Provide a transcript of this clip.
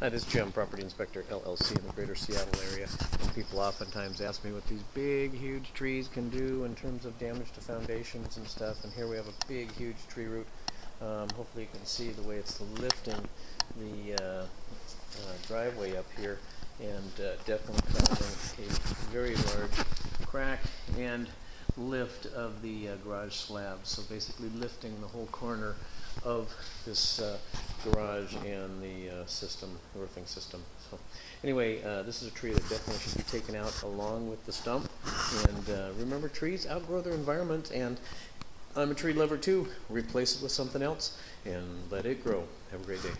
That is Jim, Property Inspector LLC in the greater Seattle area. People oftentimes ask me what these big, huge trees can do in terms of damage to foundations and stuff, and here we have a big, huge tree root. Hopefully you can see the way it's lifting the driveway up here, and definitely causing a very large crack and lift of the garage slab. So basically lifting the whole corner of this garage and the system, roofing system. So anyway, this is a tree that definitely should be taken out along with the stump. And remember, trees outgrow their environment, and I'm a tree lover too. Replace it with something else and let it grow. Have a great day.